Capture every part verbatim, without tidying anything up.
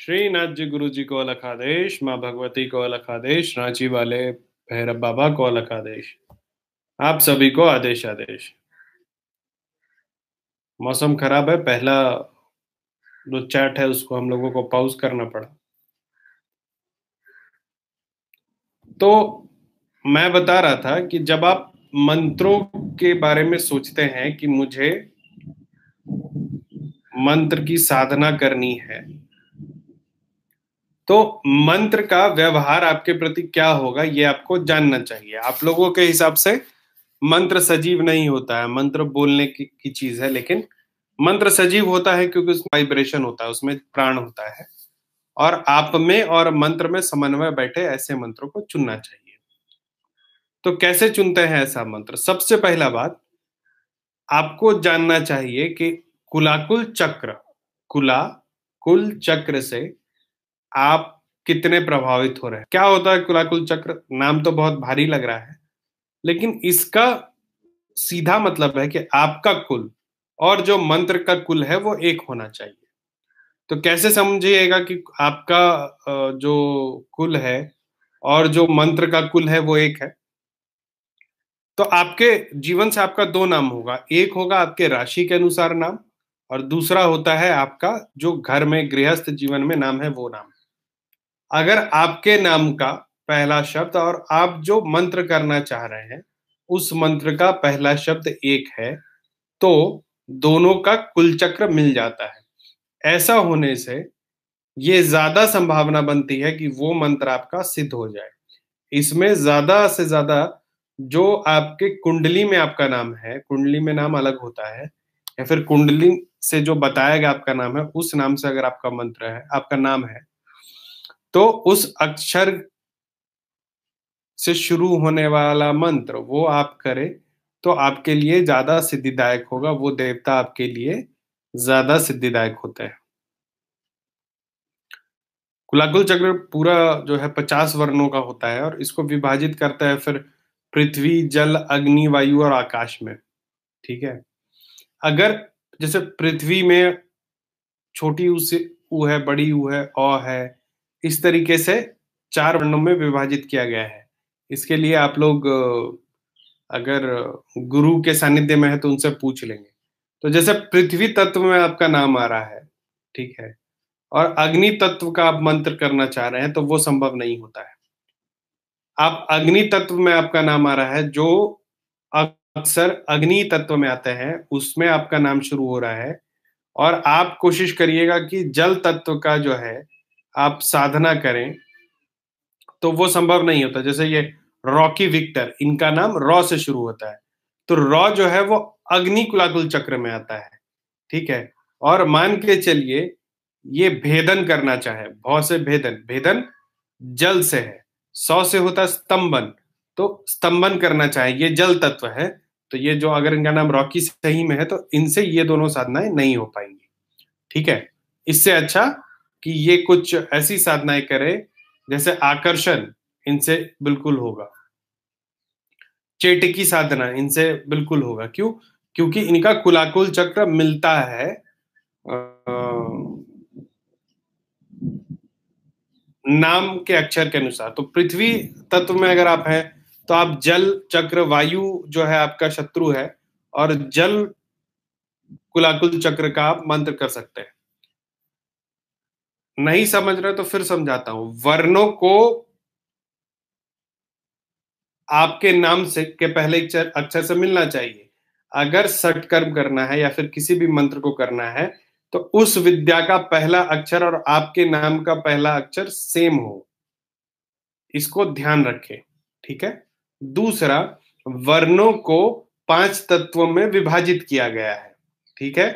श्रीनाथ जी गुरु जी को अलग आदेश, माँ भगवती को अलग आदेश, रांची वाले भैरव बाबा को अलग आदेश, आप सभी को आदेश आदेश। मौसम खराब है, पहला जो चैट है उसको हम लोगों को पॉज करना पड़ा। तो मैं बता रहा था कि जब आप मंत्रों के बारे में सोचते हैं कि मुझे मंत्र की साधना करनी है, तो मंत्र का व्यवहार आपके प्रति क्या होगा ये आपको जानना चाहिए। आप लोगों के हिसाब से मंत्र सजीव नहीं होता है, मंत्र बोलने की, की चीज है, लेकिन मंत्र सजीव होता है क्योंकि उसमें वाइब्रेशन होता है, उसमें प्राण होता है, और आप में और मंत्र में समन्वय बैठे ऐसे मंत्रों को चुनना चाहिए। तो कैसे चुनते हैं ऐसा मंत्र? सबसे पहला बात आपको जानना चाहिए कि कुलाकुल चक्र, कुलाकुल चक्र से आप कितने प्रभावित हो रहे हैं। क्या होता है कुलाकुल चक्र? नाम तो बहुत भारी लग रहा है, लेकिन इसका सीधा मतलब है कि आपका कुल और जो मंत्र का कुल है वो एक होना चाहिए। तो कैसे समझिएगा कि आपका जो कुल है और जो मंत्र का कुल है वो एक है? तो आपके जीवन से आपका दो नाम होगा, एक होगा आपके राशि के अनुसार नाम और दूसरा होता है आपका जो घर में गृहस्थ जीवन में नाम है वो नाम। अगर आपके नाम का पहला शब्द और आप जो मंत्र करना चाह रहे हैं उस मंत्र का पहला शब्द एक है तो दोनों का कुल चक्र मिल जाता है। ऐसा होने से ये ज्यादा संभावना बनती है कि वो मंत्र आपका सिद्ध हो जाए। इसमें ज्यादा से ज्यादा जो आपके कुंडली में आपका नाम है, कुंडली में नाम अलग होता है, या फिर कुंडली से जो बताया गया आपका नाम है उस नाम से अगर आपका मंत्र है, आपका नाम है, तो उस अक्षर से शुरू होने वाला मंत्र वो आप करें तो आपके लिए ज्यादा सिद्धिदायक होगा। वो देवता आपके लिए ज्यादा सिद्धिदायक होते हैं। कुलाकुल चक्र पूरा जो है पचास वर्णों का होता है और इसको विभाजित करता है फिर पृथ्वी, जल, अग्नि, वायु और आकाश में। ठीक है, अगर जैसे पृथ्वी में छोटी ऊ से ऊ है, बड़ी ऊ है, अ है, इस तरीके से चार वर्णों में विभाजित किया गया है। इसके लिए आप लोग अगर गुरु के सानिध्य में है तो उनसे पूछ लेंगे। तो जैसे पृथ्वी तत्व में आपका नाम आ रहा है, ठीक है, और अग्नि तत्व का आप मंत्र करना चाह रहे हैं तो वो संभव नहीं होता है। आप अग्नि तत्व में आपका नाम आ रहा है, जो अक्सर अग्नि तत्व में आते हैं, उसमें आपका नाम शुरू हो रहा है, और आप कोशिश करिएगा कि जल तत्व का जो है आप साधना करें, तो वो संभव नहीं होता। जैसे ये रॉकी विक्टर, इनका नाम रॉ से शुरू होता है, तो रॉ जो है वो अग्नि कुलाकुल चक्र में आता है। ठीक है, और मान के चलिए ये भेदन करना चाहे, भौ से भेदन, भेदन जल से है, सौ से होता स्तंभन, तो स्तंभन करना चाहे, ये जल तत्व है, तो ये जो अगर इनका नाम रॉकी सही में है तो इनसे ये दोनों साधनाएं नहीं हो पाएंगी। ठीक है, इससे अच्छा कि ये कुछ ऐसी साधनाएं करें जैसे आकर्षण, इनसे बिल्कुल होगा, चेटकी साधना, इनसे बिल्कुल होगा। क्यों? क्योंकि इनका कुलाकुल चक्र मिलता है नाम के अक्षर के अनुसार। तो पृथ्वी तत्व में अगर आप हैं तो आप जल चक्र, वायु जो है आपका शत्रु है, और जल कुलाकुल चक्र का आप मंत्र कर सकते हैं। नहीं समझ रहे तो फिर समझाता हूं। वर्णों को आपके नाम से के पहले अक्षर से मिलना चाहिए। अगर षटकर्म करना है या फिर किसी भी मंत्र को करना है तो उस विद्या का पहला अक्षर और आपके नाम का पहला अक्षर सेम हो, इसको ध्यान रखें। ठीक है, दूसरा, वर्णों को पांच तत्वों में विभाजित किया गया है। ठीक है,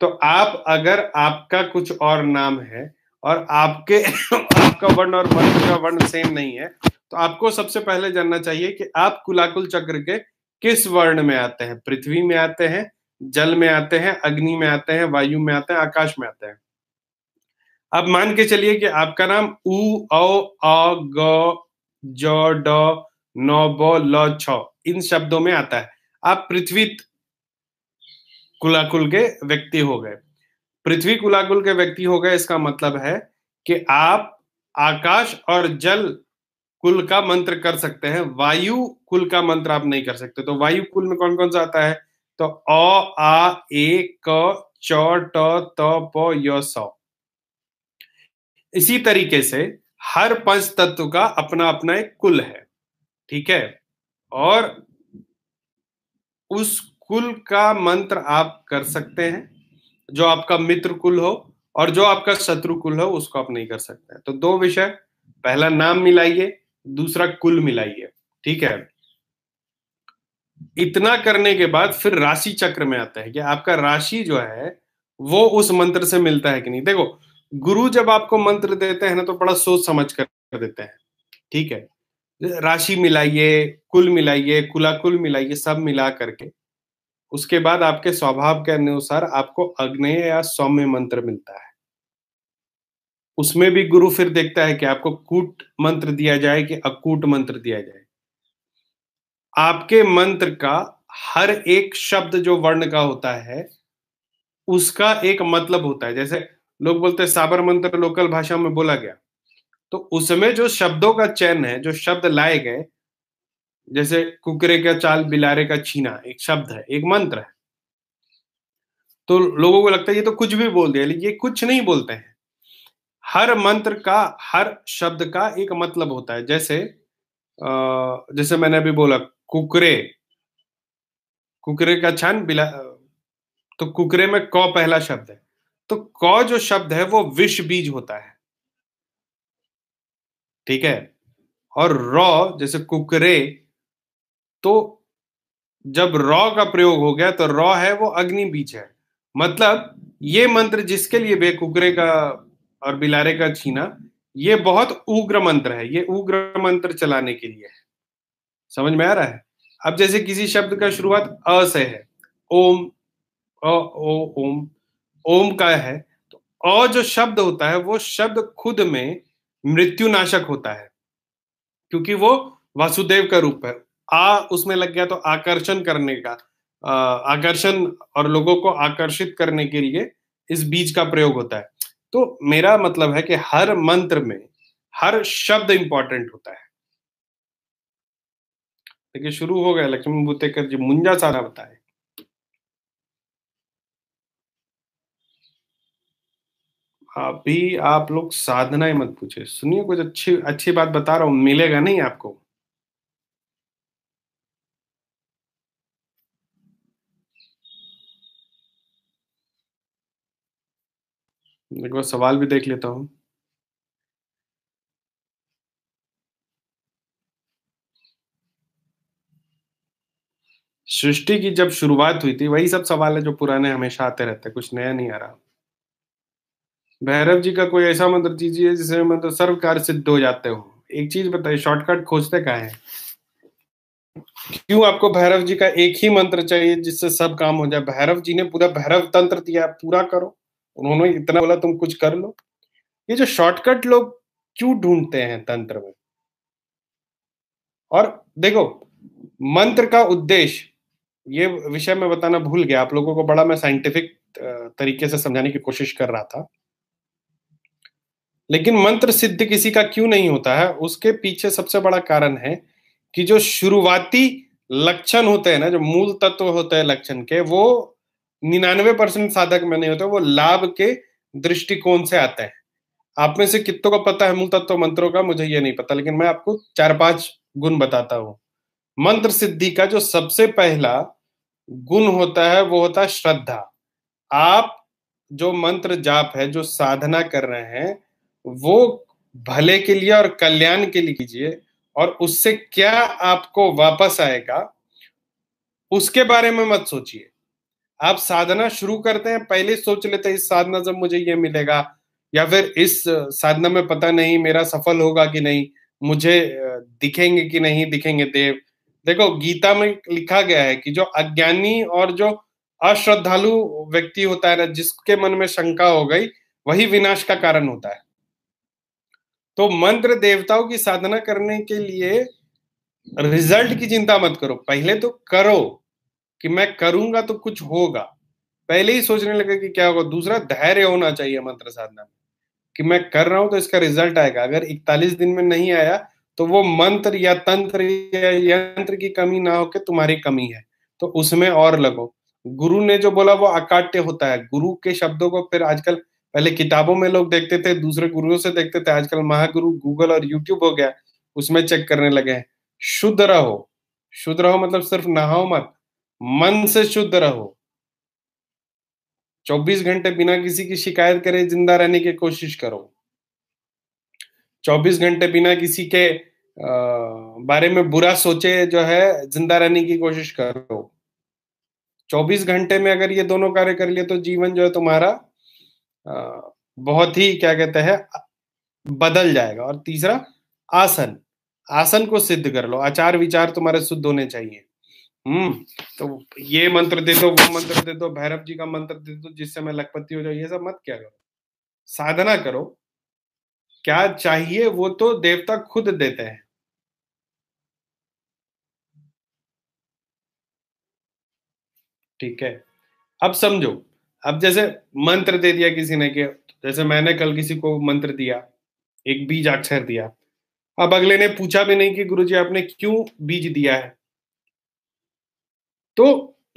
तो आप अगर आपका कुछ और नाम है और आपके आपका वर्ण और मंत्र का वर्ण सेम नहीं है तो आपको सबसे पहले जानना चाहिए कि आप कुलाकुल चक्र के किस वर्ण में आते हैं। पृथ्वी में आते हैं, जल में आते हैं, अग्नि में आते हैं, वायु में आते हैं, आकाश में आते हैं। अब मान के चलिए कि आपका नाम उ, औ, आ, ग, ज, ड, न, ब, ल, छ, इन शब्दों में आता है। आप पृथ्वी कुलाकुल के व्यक्ति हो गए। पृथ्वी कुलाकुल के व्यक्ति हो गए, इसका मतलब है कि आप आकाश और जल कुल का मंत्र कर सकते हैं, वायु कुल का मंत्र आप नहीं कर सकते। तो वायु कुल में कौन कौन सा आता है? तो अ आ ए क चौ ट त प य स। इसी तरीके से हर पंच तत्व का अपना अपना एक कुल है, ठीक है, और उस कुल का मंत्र आप कर सकते हैं। जो आपका मित्र कुल हो और जो आपका शत्रु कुल हो उसको आप नहीं कर सकते हैं। तो दो विषय, पहला नाम मिलाइए, दूसरा कुल मिलाइए, ठीक है। इतना करने के बाद फिर राशि चक्र में आता है कि आपका राशि जो है वो उस मंत्र से मिलता है कि नहीं। देखो, गुरु जब आपको मंत्र देते हैं ना तो बड़ा सोच समझ कर देते हैं, ठीक है। राशि मिलाइए, कुल मिलाइए, कुलाकुल मिलाइए, सब मिला करके उसके बाद आपके स्वभाव के अनुसार आपको अग्नेय या सौम्य मंत्र मिलता है। उसमें भी गुरु फिर देखता है कि आपको कूट मंत्र दिया जाए कि अकूट मंत्र दिया जाए। आपके मंत्र का हर एक शब्द जो वर्ण का होता है उसका एक मतलब होता है। जैसे लोग बोलते हैं साबर मंत्र लोकल भाषा में बोला गया, तो उसमें जो शब्दों का चयन है, जो शब्द लाए गए, जैसे कुकरे का चाल बिलारे का छीना एक शब्द है, एक मंत्र है। तो लोगों को लगता है ये तो कुछ भी बोल दिया, लेकिन ये कुछ नहीं बोलते हैं। हर मंत्र का, हर शब्द का एक मतलब होता है। जैसे आ, जैसे मैंने अभी बोला कुकरे, कुकरे का छान बिला, तो कुकरे में क पहला शब्द है, तो क जो शब्द है वो विष बीज होता है, ठीक है। और रॉ, जैसे कुकरे, तो जब रॉ का प्रयोग हो गया तो रॉ है वो अग्नि बीज है। मतलब ये मंत्र जिसके लिए भी, कुकरे का और बिलारे का छीना, ये बहुत उग्र मंत्र है, ये उग्र मंत्र चलाने के लिए है। समझ में आ रहा है? अब जैसे किसी शब्द का शुरुआत अ से है, ओम, अ ओ ओम, ओम का है, तो अ जो शब्द होता है वो शब्द खुद में मृत्युनाशक होता है, क्योंकि वो वासुदेव का रूप है। आ उसमें लग गया तो आकर्षण करने का, आकर्षण और लोगों को आकर्षित करने के लिए इस बीज का प्रयोग होता है। तो मेरा मतलब है कि हर मंत्र में हर शब्द इंपॉर्टेंट होता है। देखिए शुरू हो गया, लक्ष्मी बुतेकर जी मुंजा सारा बताए। अभी आप लोग साधना ही मत पूछे, सुनिए कुछ अच्छी अच्छी बात बता रहा हूं, मिलेगा नहीं आपको। एक बार सवाल भी देख लेता हूं। सृष्टि की जब शुरुआत हुई थी, वही सब सवाल है जो पुराने हमेशा आते रहते हैं, कुछ नया नहीं आ रहा। भैरव जी का कोई ऐसा मंत्र दीजिए जिससे मंत्र सर्व कार्य सिद्ध हो जाते हो। एक चीज बताइए, शॉर्टकट खोजते कहाँ हैं? क्यों आपको भैरव जी का एक ही मंत्र चाहिए जिससे सब काम हो जाए? भैरव जी ने पूरा भैरवतंत्र दिया, पूरा करो। उन्होंने इतना बोला तुम कुछ कर लो। ये जो शॉर्टकट लोग क्यों ढूंढते हैं तंत्र में? और देखो, मंत्र का उद्देश्य, ये विषय में बताना भूल गया आप लोगों को, बड़ा मैं साइंटिफिक तरीके से समझाने की कोशिश कर रहा था। लेकिन मंत्र सिद्ध किसी का क्यों नहीं होता है, उसके पीछे सबसे बड़ा कारण है कि जो शुरुआती लक्षण होते हैं ना, जो मूल तत्व होते हैं लक्षण के, वो निन्यानवे परसेंट साधक में नहीं होता, वो लाभ के दृष्टिकोण से आता है। आप में से कितनों को पता है मूल तत्व मंत्रों का? मुझे ये नहीं पता, लेकिन मैं आपको चार पांच गुण बताता हूँ। मंत्र सिद्धि का जो सबसे पहला गुण होता है वो होता है श्रद्धा। आप जो मंत्र जाप है, जो साधना कर रहे हैं, वो भले के लिए और कल्याण के लिए कीजिए, और उससे क्या आपको वापस आएगा उसके बारे में मत सोचिए। आप साधना शुरू करते हैं, पहले सोच लेते हैं इस साधना से मुझे ये मिलेगा, या फिर इस साधना में पता नहीं मेरा सफल होगा कि नहीं, मुझे दिखेंगे कि नहीं दिखेंगे देव। देखो, गीता में लिखा गया है कि जो अज्ञानी और जो अश्रद्धालु व्यक्ति होता है ना, जिसके मन में शंका हो गई, वही विनाश का कारण होता है। तो मंत्र देवताओं की साधना करने के लिए रिजल्ट की चिंता मत करो, पहले तो करो कि मैं करूंगा तो कुछ होगा, पहले ही सोचने लगे कि क्या होगा। दूसरा, धैर्य होना चाहिए मंत्र साधना में। कि मैं कर रहा हूं तो इसका रिजल्ट आएगा। अगर इकतालीस दिन में नहीं आया तो वो मंत्र या तंत्र या यंत्र की कमी ना हो के तुम्हारी कमी है, तो उसमें और लगो। गुरु ने जो बोला वो अकाट्य होता है। गुरु के शब्दों को फिर आजकल, पहले किताबों में लोग देखते थे, दूसरे गुरुओं से देखते थे, आजकल महागुरु गूगल और यूट्यूब हो गया, उसमें चेक करने लगे हैं। शुद्ध रहो, शुद्ध रहो मतलब सिर्फ नहाओ मत, मन से शुद्ध रहो। चौबीस घंटे बिना किसी की शिकायत करे जिंदा रहने की कोशिश करो। चौबीस घंटे बिना किसी के बारे में बुरा सोचे जो है जिंदा रहने की कोशिश करो। चौबीस घंटे में अगर ये दोनों कार्य कर लिए तो जीवन जो है तुम्हारा बहुत ही क्या कहते हैं बदल जाएगा। और तीसरा आसन, आसन को सिद्ध कर लो। आचार विचार तुम्हारे शुद्ध होने चाहिए। हम्म तो ये मंत्र दे दो, वो मंत्र दे दो, भैरव जी का मंत्र दे दो जिससे मैं लखपति हो जाऊं, ये सब मत क्या करो। साधना करो। क्या चाहिए वो तो देवता खुद देते हैं। ठीक है, अब समझो, अब जैसे मंत्र दे दिया किसी ने, कि जैसे मैंने कल किसी को मंत्र दिया, एक बीज अक्षर दिया। अब अगले ने पूछा भी नहीं कि गुरुजी आपने क्यों बीज दिया है। तो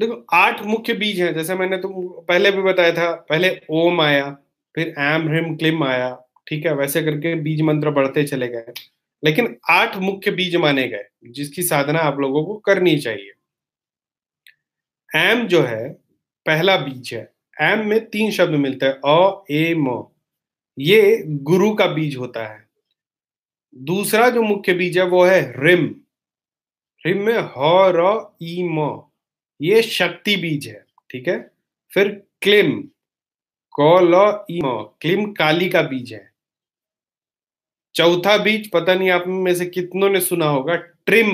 देखो आठ मुख्य बीज हैं, जैसे मैंने तुमको पहले भी बताया था। पहले ओम आया, फिर ऐम ह्रीम क्लिम आया, ठीक है, वैसे करके बीज मंत्र बढ़ते चले गए, लेकिन आठ मुख्य बीज माने गए जिसकी साधना आप लोगों को करनी चाहिए। ऐम जो है पहला बीज है। ऐम में तीन शब्द मिलते हैं, अ ए म, ये गुरु का बीज होता है। दूसरा जो मुख्य बीज है वो है ह्रीम। ह्रीम में ह र ई म, ये शक्ति बीज है, ठीक है। फिर क्लिम, क्लिम काली का बीज है। चौथा बीज पता नहीं आप में से कितनों ने सुना होगा, ट्रिम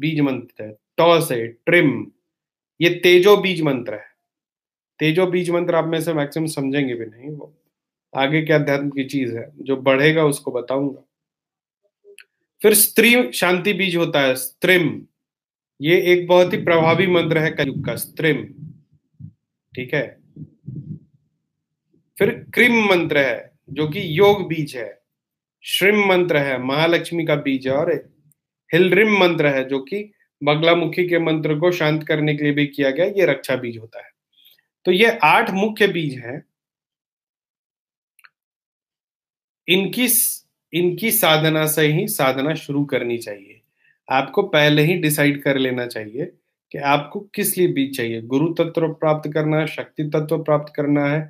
बीज मंत्र है, टॉ से ट्रिम, ये तेजो बीज मंत्र है। तेजो बीज मंत्र आप में से मैक्सिमम समझेंगे भी नहीं, वो आगे के अध्यात्म की चीज है जो बढ़ेगा उसको बताऊंगा। फिर स्त्रिम शांति बीज होता है, स्त्रिम, ये एक बहुत ही प्रभावी मंत्र है कलयुग का, स्त्रिम, ठीक है। फिर क्रिम मंत्र है जो कि योग बीज है। श्रिम मंत्र है, महालक्ष्मी का बीज है। और हिलरिम मंत्र है जो कि बगला मुखी के मंत्र को शांत करने के लिए भी किया गया, ये रक्षा बीज होता है। तो ये आठ मुख्य बीज हैं। इनकी इनकी साधना से ही साधना शुरू करनी चाहिए। आपको पहले ही डिसाइड कर लेना चाहिए कि आपको किस लिए बीज चाहिए। गुरु तत्व प्राप्त करना है, शक्ति तत्व प्राप्त करना है,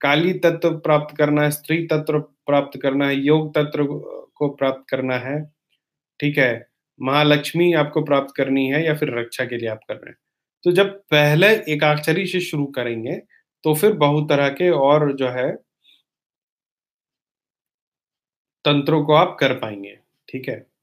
काली तत्व प्राप्त करना है, स्त्री तत्व प्राप्त करना है, योग तत्व को प्राप्त करना है, ठीक है, महालक्ष्मी आपको प्राप्त करनी है, या फिर रक्षा के लिए आप कर रहे हैं। तो जब पहले एकाक्षरी से शुरू करेंगे तो फिर बहुत तरह के और जो है तंत्रों को आप कर पाएंगे, ठीक है।